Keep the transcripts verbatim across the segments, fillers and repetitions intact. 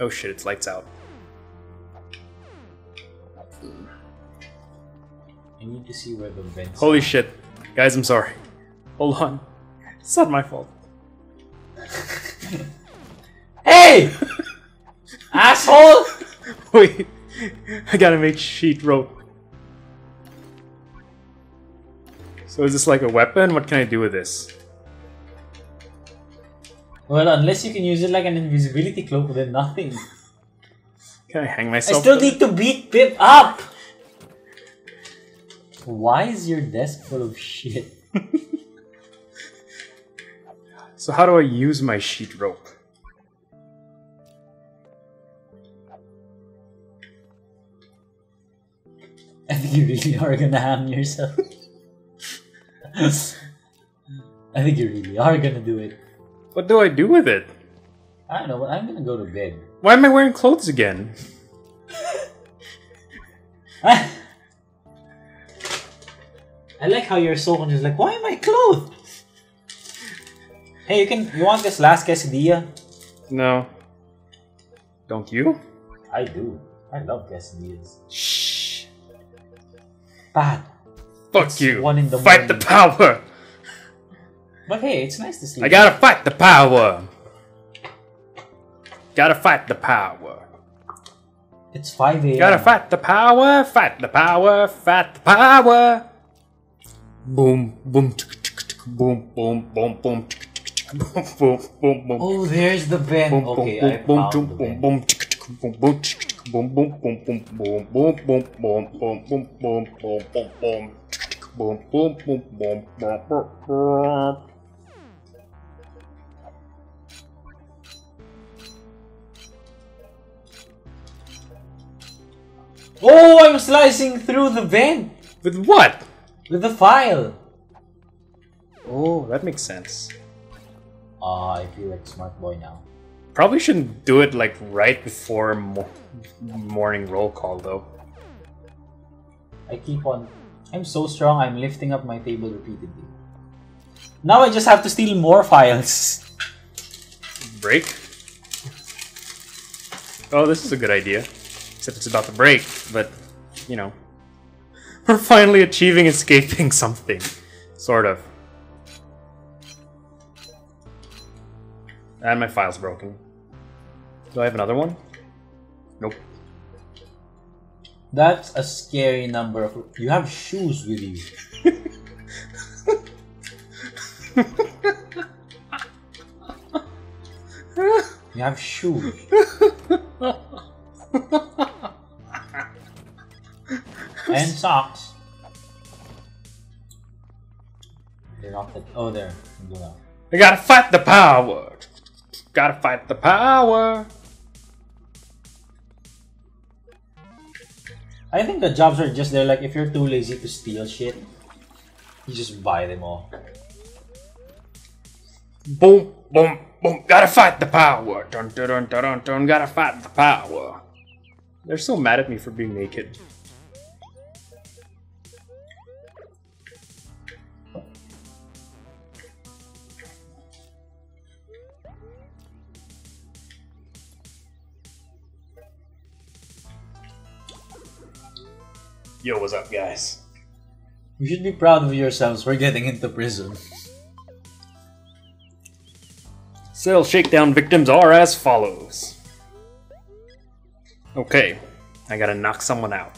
Oh shit, it's lights out. I need to see where the vents Holy are. Shit. Guys, I'm sorry. Hold on. It's not my fault. Hey! Asshole! Wait. I gotta make sheet rope. So is this like a weapon? What can I do with this? Well, unless you can use it like an invisibility cloak, then nothing. Can I hang myself? I still need to beat Pip up! Why is your desk full of shit? So how do I use my sheet rope? I think you really are gonna ham yourself. I think you really are gonna do it. What do I do with it? I don't know, but I'm gonna go to bed. Why am I wearing clothes again? I, I like how you're so confused, like, why am I clothed? Hey, you can, you want this last quesadilla? No. Don't you? I do. I love quesadillas. Shh. Bad. Fuck it's you. One in the Fight morning. the power. But hey, it's nice to sleep. I gotta fight the power. Gotta fight the power. It's five A M Gotta fight the power. Fight the power. Fight the power. Boom, boom, tick, tick, tick, boom, boom, boom, boom, tick. Boom, boom, boom, boom. Oh, there's the vent. Boom, okay, boom, I found boom, the vent. Boom, boom, boom, boom, boom, boom, boom, boom, boom, boom, boom, boom, boom, boom, boom, boom, boom, boom, boom, boom, boom. Oh, I'm slicing through the vent. With what? With the file. Oh, that makes sense. Uh, I feel like smart boy now. Probably shouldn't do it like right before mo morning roll call though. I keep on... I'm so strong, I'm lifting up my table repeatedly. Now I just have to steal more files. Break? Oh, this is a good idea. Except it's about to break, but, you know. We're finally achieving escaping something. Sort of. And my file's broken. Do I have another one? Nope. That's a scary number of... You have shoes with you. You have shoes. And socks. They're not that... Oh, there. I gotta fight the power! Gotta fight the power! I think the jobs are just there, like, if you're too lazy to steal shit, you just buy them all. Boom, boom, boom, gotta fight the power! Dun, dun, dun, dun, dun, dun, gotta fight the power! They're so mad at me for being naked. Yo, what's up, guys? You should be proud of yourselves for getting into prison. Cell shakedown victims are as follows. Okay, I gotta knock someone out.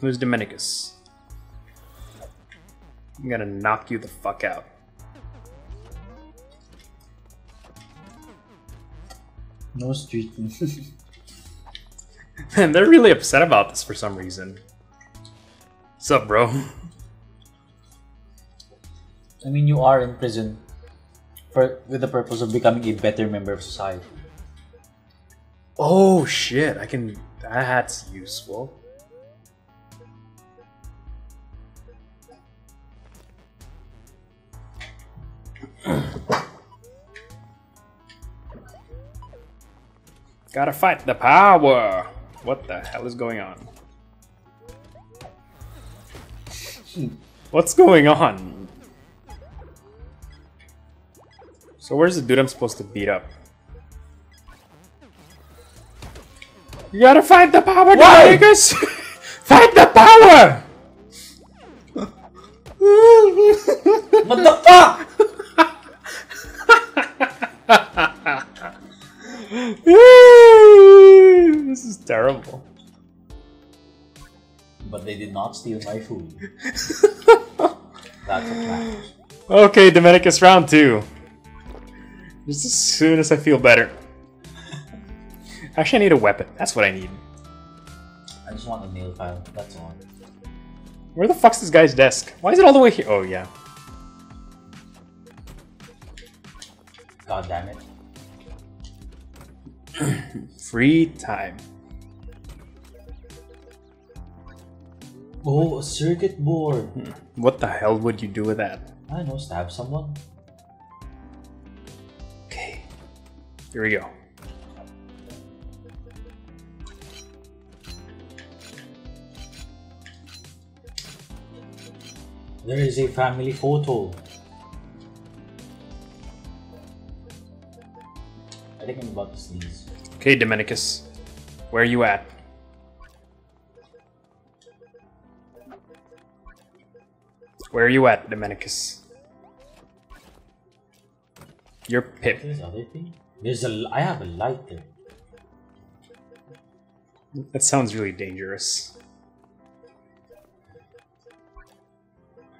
Who's Dominicus? I'm gonna knock you the fuck out. No street. Man, they're really upset about this for some reason. What's up, bro? I mean, you are in prison for, with the purpose of becoming a better member of society. Oh shit, I can... That's useful. Gotta fight the power! What the hell is going on? What's going on? So where's the dude I'm supposed to beat up? You gotta find the power, Dominguez! Find the power! What the fuck? This is terrible. But they did not steal my food. That's a fact. Okay, Dominicus, round two. Just as soon as I feel better. Actually, I need a weapon. That's what I need. I just want a nail file. That's all. Where the fuck's this guy's desk? Why is it all the way here? Oh, yeah. God damn it. Free time. Oh, a circuit board. What the hell would you do with that? I don't know, stab someone. Okay. Here we go. There is a family photo. I think I'm about to sneeze. Okay, Dominicus. Where are you at? Where are you at, Dominicus? You're Pip. There's other thing. There's a. I have a light there. That sounds really dangerous.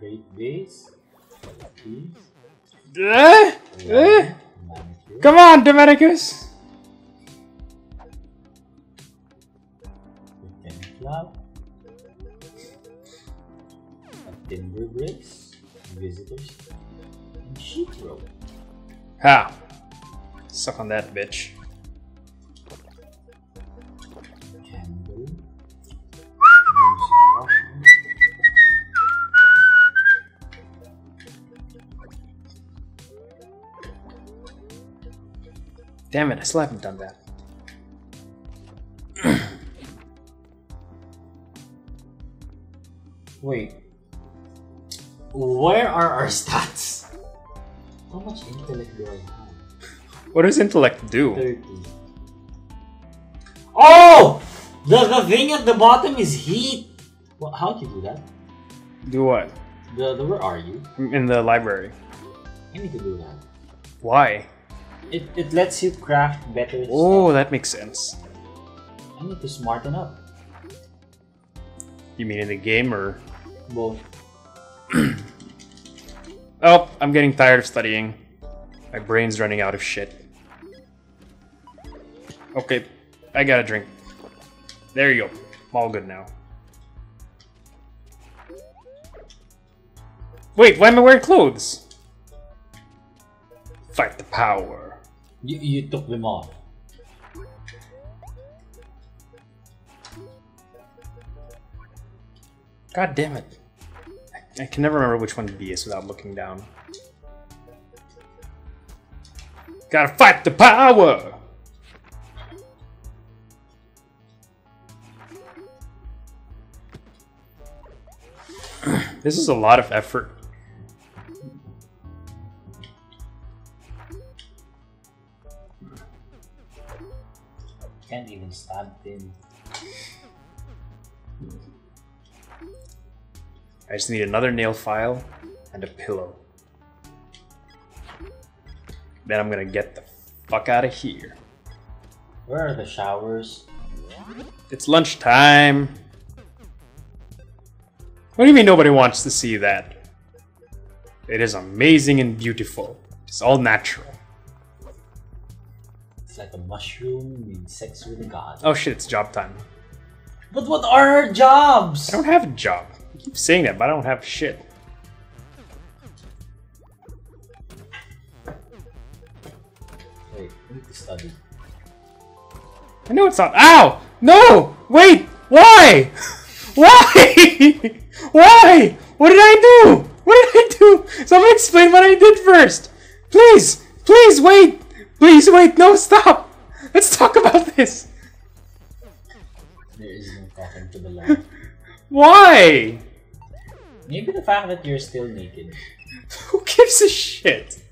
Great base. Uh, uh, come on, Dominicus! Timber bricks, visitors, and sheetrope. Ha! Suck on that, bitch. Candle. Damn it, I still haven't done that. Wait. Where are our stats? How much intellect do I have? What does intellect do? thirty. Oh! The, the thing at the bottom is heat! Well, how do you do that? Do what? The, the where are you? In the library. I need to do that. Why? It, it lets you craft better oh, stuff. That makes sense. I need to smarten up. You mean in the game or? Both. Oh, I'm getting tired of studying. My brain's running out of shit. Okay, I got a drink. There you go. I'm all good now. Wait, why am I wearing clothes? Fight the power. You, you took them off. God damn it. I can never remember which one to be is without looking down. Gotta fight the power! This is a lot of effort. Can't even stab him. I just need another nail file and a pillow. Then I'm gonna get the fuck out of here. Where are the showers? It's lunchtime. What do you mean nobody wants to see that? It is amazing and beautiful. It's all natural. It's like a mushroom in sex with a god. Oh shit, it's job time. But what are our jobs? I don't have a job. I keep saying that, but I don't have shit. Wait, I need to study. I know it's not. Ow! No! Wait! Why? Why? Why? What did I do? What did I do? Someone explain what I did first! Please! Please wait! Please wait! No, stop! Let's talk about this! There is no pattern to the left. Why? Maybe the fact that you're still naked. Who gives a shit?